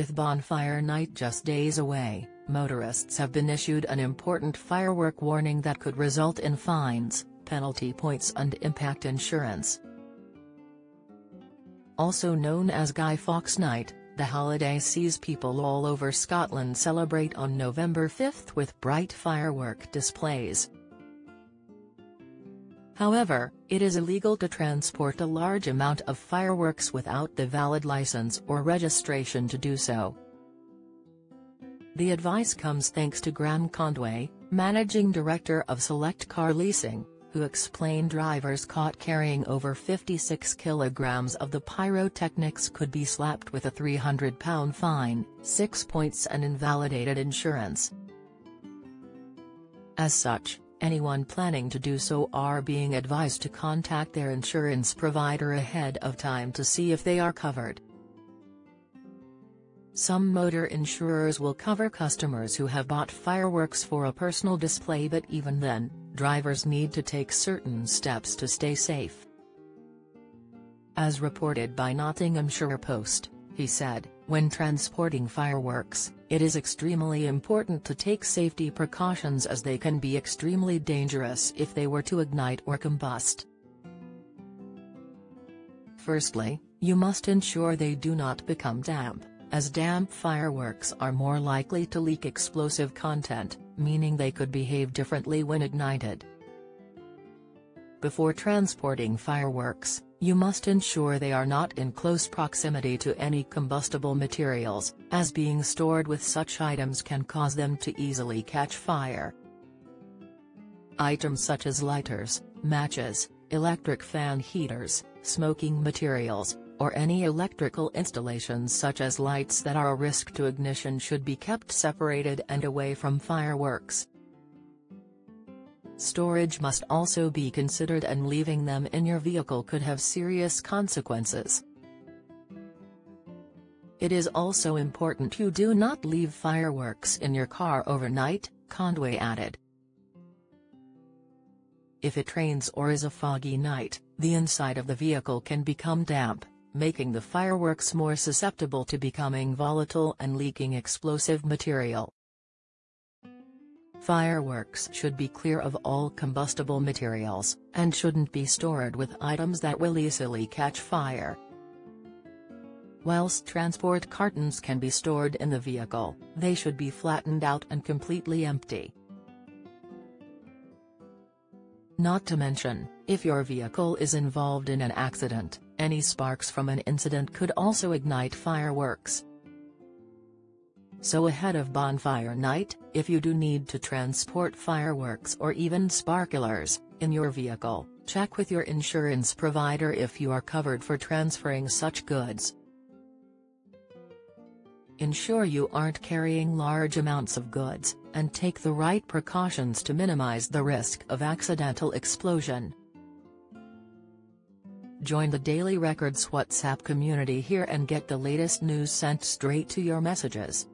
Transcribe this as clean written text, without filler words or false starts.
With Bonfire Night just days away, motorists have been issued an important firework warning that could result in fines, penalty points and impact insurance. Also known as Guy Fawkes Night, the holiday sees people all over Scotland celebrate on November 5th with bright firework displays. However, it is illegal to transport a large amount of fireworks without the valid license or registration to do so. The advice comes thanks to Graham Conway, managing director of Select Car Leasing, who explained drivers caught carrying over 56 kilograms of the pyrotechnics could be slapped with a £300 fine, 6 points and invalidated insurance. As such, anyone planning to do so are being advised to contact their insurance provider ahead of time to see if they are covered. Some motor insurers will cover customers who have bought fireworks for a personal display, but even then, drivers need to take certain steps to stay safe. As reported by Nottinghamshire Post, he said, "When transporting fireworks, it is extremely important to take safety precautions as they can be extremely dangerous if they were to ignite or combust. Firstly, you must ensure they do not become damp, as damp fireworks are more likely to leak explosive content, meaning they could behave differently when ignited. Before transporting fireworks, you must ensure they are not in close proximity to any combustible materials, as being stored with such items can cause them to easily catch fire. Items such as lighters, matches, electric fan heaters, smoking materials, or any electrical installations such as lights that are a risk to ignition should be kept separated and away from fireworks. Storage must also be considered, and leaving them in your vehicle could have serious consequences. It is also important you do not leave fireworks in your car overnight," Conway added. "If it rains or is a foggy night, the inside of the vehicle can become damp, making the fireworks more susceptible to becoming volatile and leaking explosive material. Fireworks should be clear of all combustible materials, and shouldn't be stored with items that will easily catch fire. Whilst transport cartons can be stored in the vehicle, they should be flattened out and completely empty. Not to mention, if your vehicle is involved in an accident, any sparks from an incident could also ignite fireworks. So ahead of Bonfire Night, if you do need to transport fireworks or even sparklers in your vehicle, check with your insurance provider if you are covered for transferring such goods. Ensure you aren't carrying large amounts of goods, and take the right precautions to minimize the risk of accidental explosion." Join the Daily Record's WhatsApp community here and get the latest news sent straight to your messages.